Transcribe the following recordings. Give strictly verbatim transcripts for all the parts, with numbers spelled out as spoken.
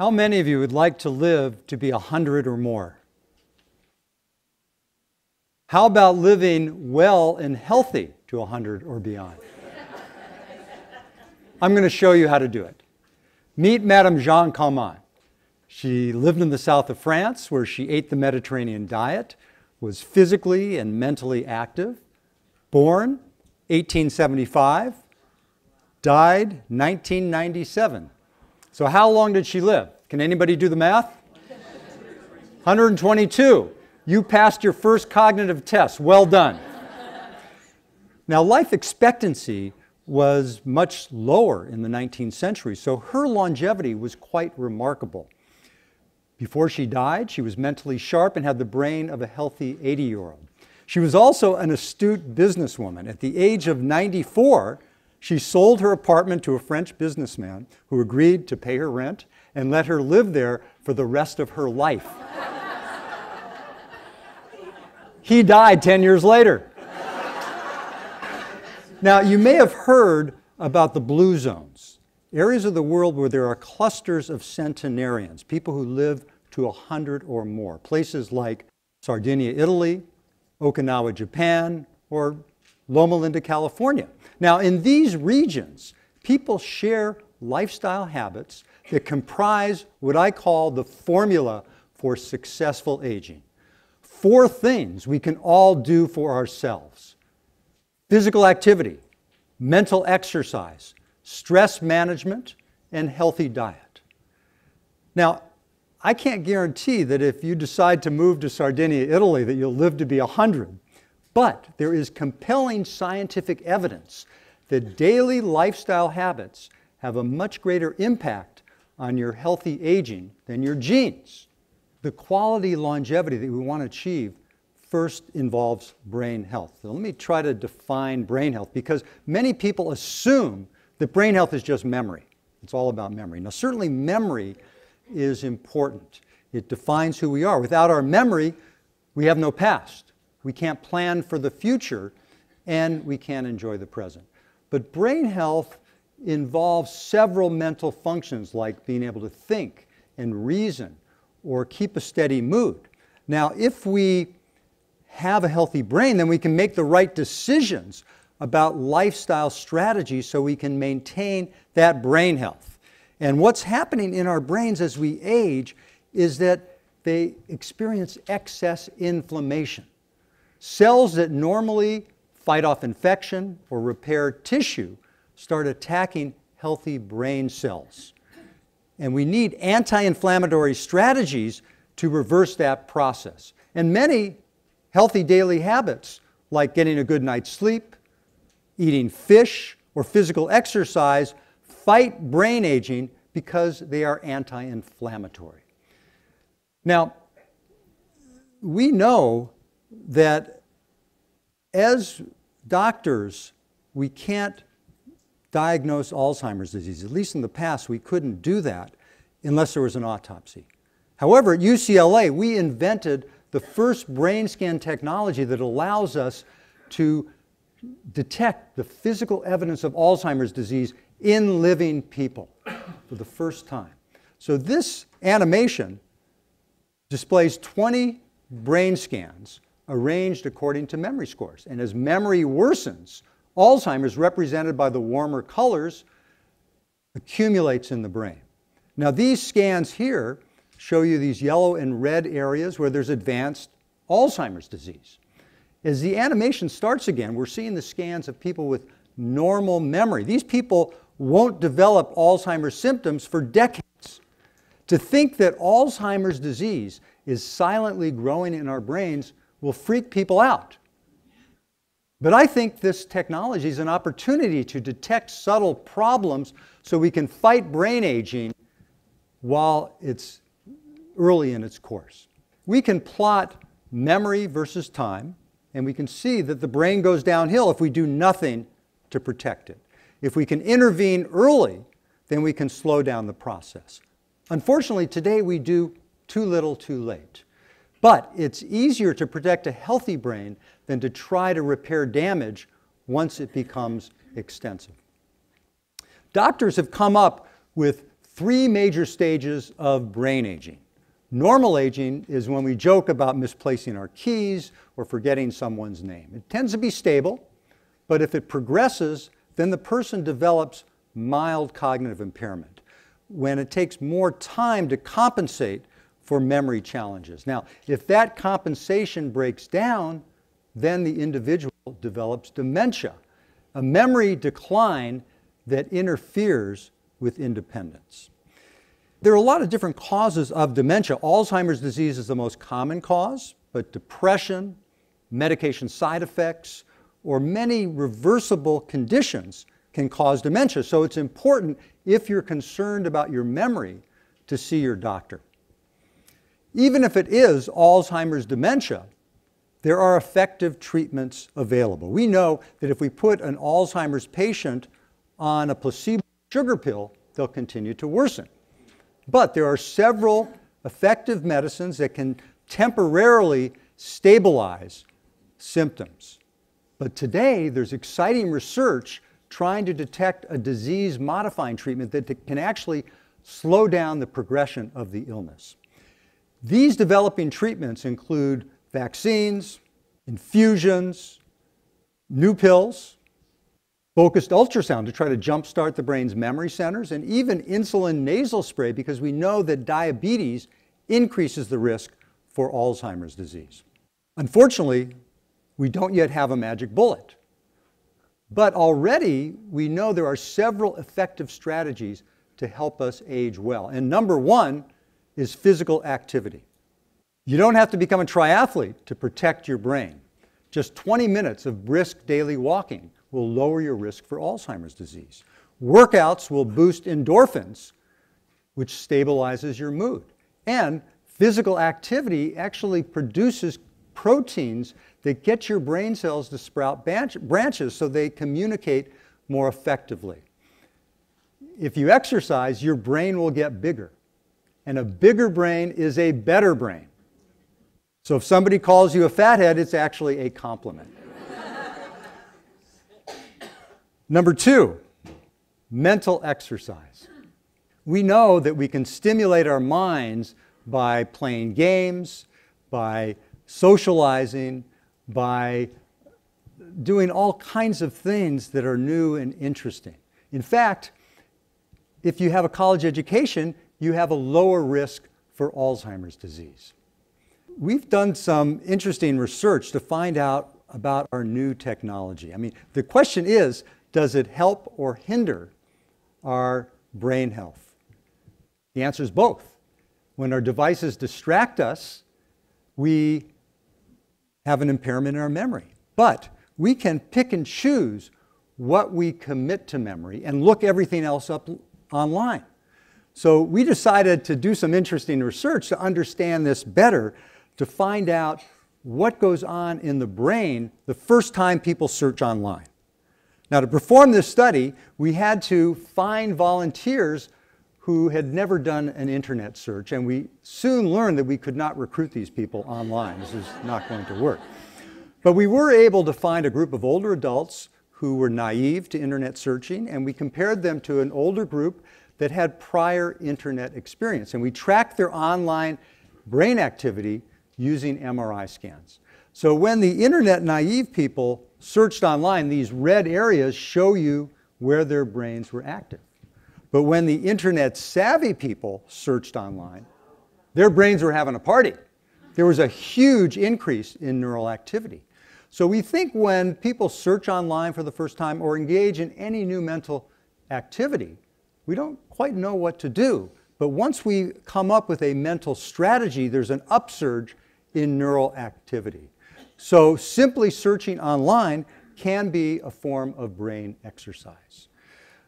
How many of you would like to live to be one hundred or more? How about living well and healthy to one hundred or beyond? I'm going to show you how to do it. Meet Madame Jean Calment. She lived in the south of France, where she ate the Mediterranean diet, was physically and mentally active, born eighteen seventy-five, died nineteen ninety-seven. So how long did she live? Can anybody do the math? one hundred twenty-two. You passed your first cognitive test. Well done. Now, life expectancy was much lower in the nineteenth century, so her longevity was quite remarkable. Before she died, she was mentally sharp and had the brain of a healthy eighty-year-old. She was also an astute businesswoman. At the age of ninety-four, she sold her apartment to a French businessman who agreed to pay her rent and let her live there for the rest of her life. He died ten years later. Now, you may have heard about the Blue Zones, areas of the world where there are clusters of centenarians, people who live to one hundred or more, places like Sardinia, Italy, Okinawa, Japan, or Loma Linda, California. Now, in these regions, people share lifestyle habits that comprise what I call the formula for successful aging. Four things we can all do for ourselves: physical activity, mental exercise, stress management, and healthy diet. Now, I can't guarantee that if you decide to move to Sardinia, Italy, that you'll live to be one hundred, but there is compelling scientific evidence that daily lifestyle habits have a much greater impact on your healthy aging than your genes. The quality longevity that we want to achieve first involves brain health. So let me try to define brain health, because many people assume that brain health is just memory. It's all about memory. Now, certainly memory is important. It defines who we are. Without our memory, we have no past. We can't plan for the future, and we can't enjoy the present. But brain health involves several mental functions, like being able to think and reason or keep a steady mood. Now, if we have a healthy brain, then we can make the right decisions about lifestyle strategies so we can maintain that brain health. And what's happening in our brains as we age is that they experience excess inflammation. Cells that normally fight off infection or repair tissue start attacking healthy brain cells. And we need anti-inflammatory strategies to reverse that process. And many healthy daily habits, like getting a good night's sleep, eating fish, or physical exercise, fight brain aging because they are anti-inflammatory. Now, we know that as doctors, we can't diagnose Alzheimer's disease. At least in the past, we couldn't do that unless there was an autopsy. However, at U C L A, we invented the first brain scan technology that allows us to detect the physical evidence of Alzheimer's disease in living people for the first time. So this animation displays twenty brain scans arranged according to memory scores. And as memory worsens, Alzheimer's, represented by the warmer colors, accumulates in the brain. Now, these scans here show you these yellow and red areas where there's advanced Alzheimer's disease. As the animation starts again, we're seeing the scans of people with normal memory. These people won't develop Alzheimer's symptoms for decades. To think that Alzheimer's disease is silently growing in our brains will freak people out. But I think this technology is an opportunity to detect subtle problems so we can fight brain aging while it's early in its course. We can plot memory versus time, and we can see that the brain goes downhill if we do nothing to protect it. If we can intervene early, then we can slow down the process. Unfortunately, today we do too little too late. But it's easier to protect a healthy brain than to try to repair damage once it becomes extensive. Doctors have come up with three major stages of brain aging. Normal aging is when we joke about misplacing our keys or forgetting someone's name. It tends to be stable, but if it progresses, then the person develops mild cognitive impairment when it takes more time to compensate for memory challenges. Now, if that compensation breaks down, then the individual develops dementia, a memory decline that interferes with independence. There are a lot of different causes of dementia. Alzheimer's disease is the most common cause, but depression, medication side effects, or many reversible conditions can cause dementia. So it's important, if you're concerned about your memory, to see your doctor. Even if it is Alzheimer's dementia, there are effective treatments available. We know that if we put an Alzheimer's patient on a placebo sugar pill, they'll continue to worsen. But there are several effective medicines that can temporarily stabilize symptoms. But today, there's exciting research trying to detect a disease-modifying treatment that can actually slow down the progression of the illness. These developing treatments include vaccines, infusions, new pills, focused ultrasound to try to jumpstart the brain's memory centers, and even insulin nasal spray, because we know that diabetes increases the risk for Alzheimer's disease. Unfortunately, we don't yet have a magic bullet. But already, we know there are several effective strategies to help us age well. And number one is physical activity. You don't have to become a triathlete to protect your brain. Just twenty minutes of brisk daily walking will lower your risk for Alzheimer's disease. Workouts will boost endorphins, which stabilizes your mood. And physical activity actually produces proteins that get your brain cells to sprout branches so they communicate more effectively. If you exercise, your brain will get bigger. And a bigger brain is a better brain. So if somebody calls you a fathead, it's actually a compliment. Number two, mental exercise. We know that we can stimulate our minds by playing games, by socializing, by doing all kinds of things that are new and interesting. In fact, if you have a college education, you have a lower risk for Alzheimer's disease. We've done some interesting research to find out about our new technology. I mean, the question is, does it help or hinder our brain health? The answer is both. When our devices distract us, we have an impairment in our memory. But we can pick and choose what we commit to memory and look everything else up online. So we decided to do some interesting research to understand this better, to find out what goes on in the brain the first time people search online. Now, to perform this study, we had to find volunteers who had never done an internet search, and we soon learned that we could not recruit these people online. This is not going to work. But we were able to find a group of older adults who were naive to internet searching, and we compared them to an older group that had prior internet experience. And we tracked their online brain activity using M R I scans. So when the internet naive people searched online, these red areas show you where their brains were active. But when the internet savvy people searched online, their brains were having a party. There was a huge increase in neural activity. So we think when people search online for the first time or engage in any new mental activity, we don't quite know what to do, but once we come up with a mental strategy, there's an upsurge in neural activity. So simply searching online can be a form of brain exercise.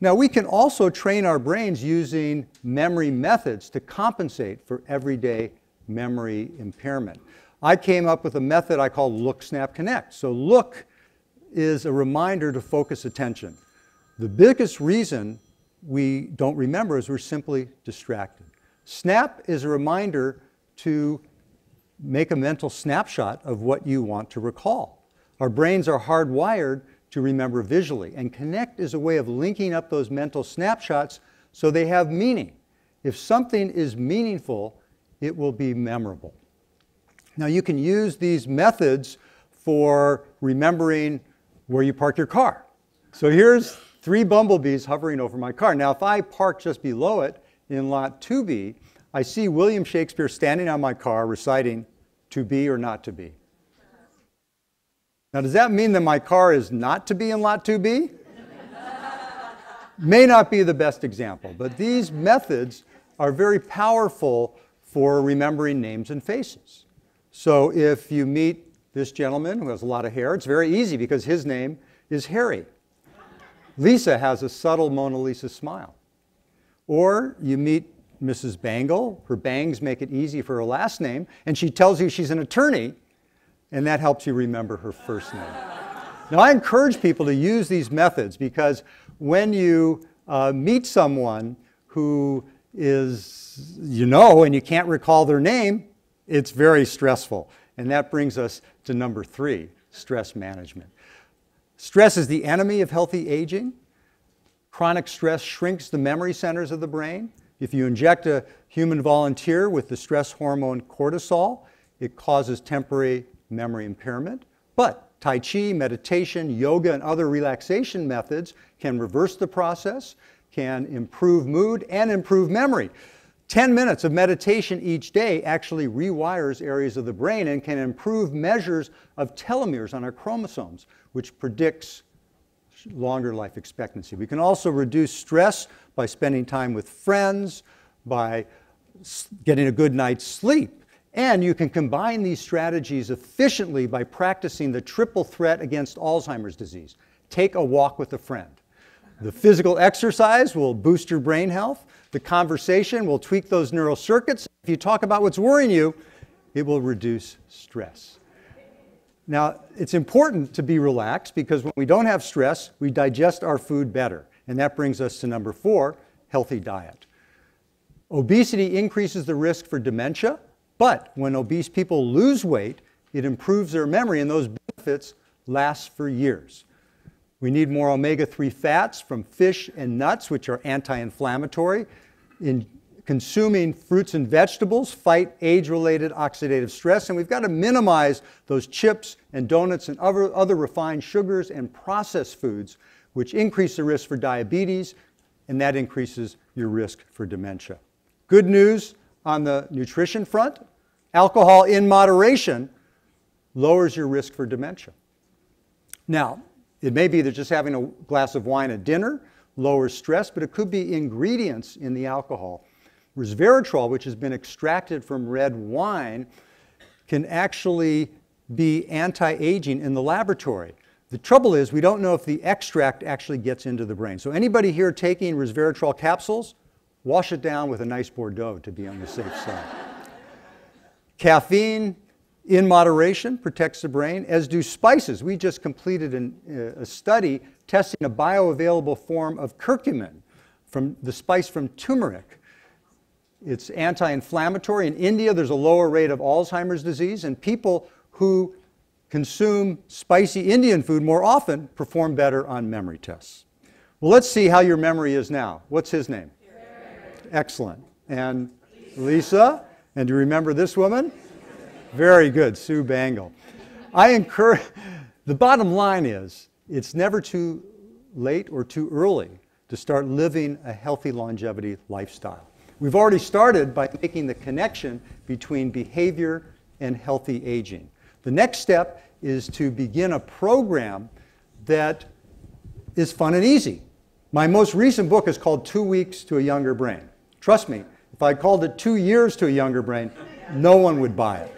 Now, we can also train our brains using memory methods to compensate for everyday memory impairment. I came up with a method I call Look, Snap, Connect. So look is a reminder to focus attention. The biggest reason we don't remember as we're simply distracted. Snap is a reminder to make a mental snapshot of what you want to recall. Our brains are hardwired to remember visually, and connect is a way of linking up those mental snapshots so they have meaning If something is meaningful, it will be memorable. Now, you can use these methods for remembering where you park your car. So here's three bumblebees hovering over my car. Now, if I park just below it in lot two B, I see William Shakespeare standing on my car reciting, "To be or not to be." Now, does that mean that my car is not to be in lot two B? May not be the best example, but these methods are very powerful for remembering names and faces. So if you meet this gentleman who has a lot of hair, it's very easy because his name is Harry. Lisa has a subtle Mona Lisa smile. Or you meet Missus Bangle. Her bangs make it easy for her last name, and she tells you she's an attorney, and that helps you remember her first name. Now, I encourage people to use these methods because when you uh, meet someone who is, you know, and you can't recall their name, it's very stressful. And that brings us to number three, stress management. Stress is the enemy of healthy aging. Chronic stress shrinks the memory centers of the brain. If you inject a human volunteer with the stress hormone cortisol, it causes temporary memory impairment. But Tai Chi, meditation, yoga, and other relaxation methods can reverse the process, can improve mood, and improve memory. ten minutes of meditation each day actually rewires areas of the brain and can improve measures of telomeres on our chromosomes, which predicts longer life expectancy. We can also reduce stress by spending time with friends, by getting a good night's sleep. And you can combine these strategies efficiently by practicing the triple threat against Alzheimer's disease. Take a walk with a friend. The physical exercise will boost your brain health. The conversation will tweak those neural circuits. If you talk about what's worrying you, it will reduce stress. Now, it's important to be relaxed because when we don't have stress, we digest our food better. And that brings us to number four, healthy diet. Obesity increases the risk for dementia, but when obese people lose weight, it improves their memory, and those benefits last for years. We need more omega three fats from fish and nuts, which are anti-inflammatory. In consuming fruits and vegetables, fight age-related oxidative stress. And we've got to minimize those chips and donuts and other, other refined sugars and processed foods, which increase the risk for diabetes, and that increases your risk for dementia. Good news on the nutrition front, alcohol in moderation lowers your risk for dementia. Now, it may be that just having a glass of wine at dinner lowers stress, but it could be ingredients in the alcohol. Resveratrol, which has been extracted from red wine, can actually be anti-aging in the laboratory. The trouble is we don't know if the extract actually gets into the brain. So anybody here taking resveratrol capsules, wash it down with a nice Bordeaux to be on the safe side. Caffeine in moderation protects the brain, as do spices. We just completed an, uh, a study testing a bioavailable form of curcumin, from the spice from turmeric. It's anti-inflammatory. In India, there's a lower rate of Alzheimer's disease, and people who consume spicy Indian food more often perform better on memory tests. Well, let's see how your memory is now. What's his name? Excellent. And Lisa, and do you remember this woman? Very good, Sue Bangle. I encourage, the bottom line is, it's never too late or too early to start living a healthy longevity lifestyle. We've already started by making the connection between behavior and healthy aging. The next step is to begin a program that is fun and easy. My most recent book is called Two Weeks to a Younger Brain. Trust me, if I called it Two Years to a Younger Brain, no one would buy it.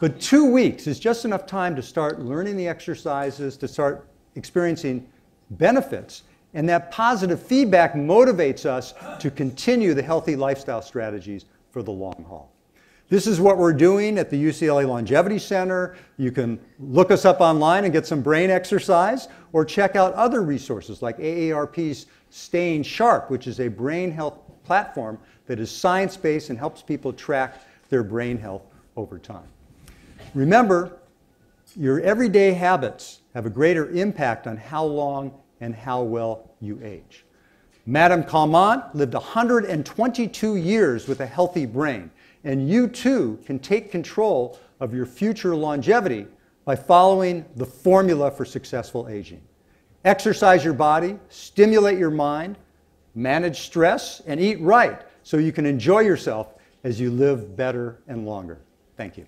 But two weeks is just enough time to start learning the exercises, to start experiencing benefits. And that positive feedback motivates us to continue the healthy lifestyle strategies for the long haul. This is what we're doing at the U C L A Longevity Center. You can look us up online and get some brain exercise, or check out other resources like A A R P's Staying Sharp, which is a brain health platform that is science-based and helps people track their brain health over time. Remember, your everyday habits have a greater impact on how long and how well you age. Madame Calment lived one hundred twenty-two years with a healthy brain, and you too can take control of your future longevity by following the formula for successful aging. Exercise your body, stimulate your mind, manage stress, and eat right so you can enjoy yourself as you live better and longer. Thank you.